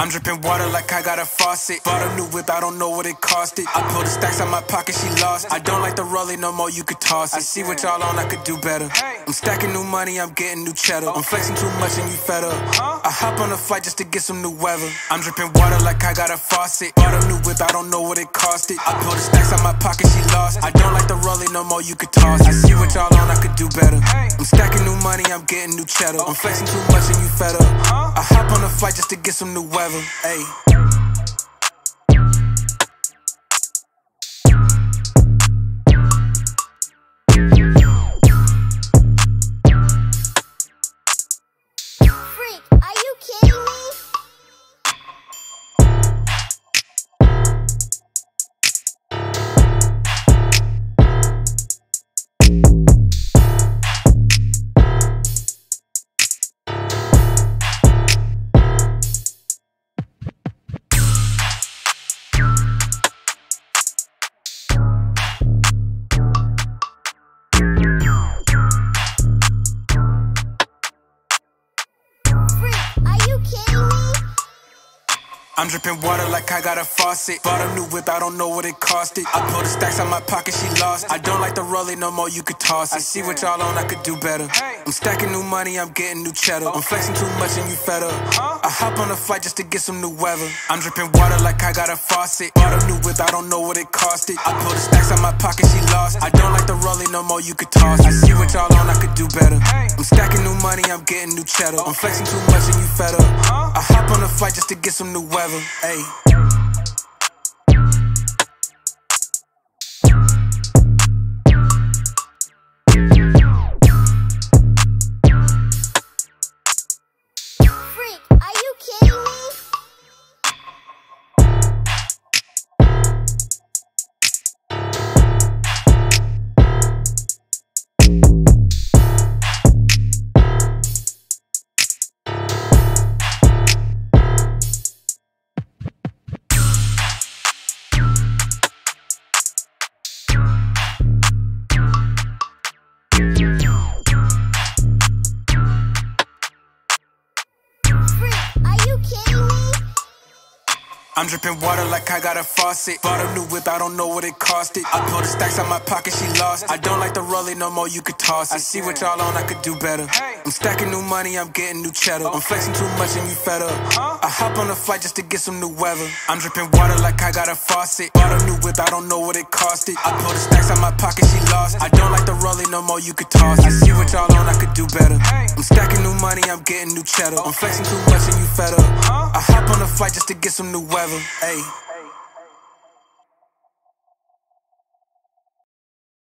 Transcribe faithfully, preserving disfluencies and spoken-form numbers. I'm dripping water like I got a faucet. Bought a new whip, I don't know what it costed. I pulled the stacks out my pocket, she lost. I don't like the Roley no more, you could toss it. I see what y'all on, I could do better. I'm stacking new money, I'm getting new cheddar. I'm flexing too much and you fed up. I hop on a flight just to get some new weather. I'm dripping water like I got a faucet. Bought a new whip, I don't know what it costed. I pulled the stacks out my pocket, she lost. I don't like the Roley no more, you could toss it. I see what y'all on, I could do better. I'm stacking new money, I'm getting new cheddar. I'm flexing too much and you fed up. I hop on a flight just to get some new weather. Hey. I'm dripping water like I got a faucet. Bought a new whip, I don't know what it costed. I pulled the stacks out my pocket, she lost. I don't like the Roley no more, you could toss it. I see what y'all on, I could do better. I'm stacking new money, I'm getting new cheddar. I'm flexing too much and you fed up. I hop on a flight just to get some new weather. I'm dripping water like I got a faucet. Bought a new whip, I don't know what it costed. I pulled the stacks out my pocket, she lost. I don't like the Roley no more, you could toss it. I see what y'all on, I could do better. I'm stacking new money, I'm getting new cheddar. I'm flexing too much and you fed up. I hop on a flight just to get some new weather. Hey. I'm dripping water like I got a faucet. Bought a new whip, I don't know what it costed. I pulled the stacks out my pocket, she lost. I don't like the Roley no more, you could toss it. I see what y'all on, I could do better. I'm stacking new money, I'm getting new cheddar. I'm flexing too much and you fed up. I hop on a flight just to get some new weather. I'm dripping water like I got a faucet. Bought a new whip, I don't know what it costed. I pulled the stacks out my pocket, she lost. I don't like the Roley no more, you could toss it. I see what y'all on, I could do better. I'm stacking new money, I'm getting new cheddar. I'm flexing too much and you fed up. I hop on a flight just to get some new weather. Hey.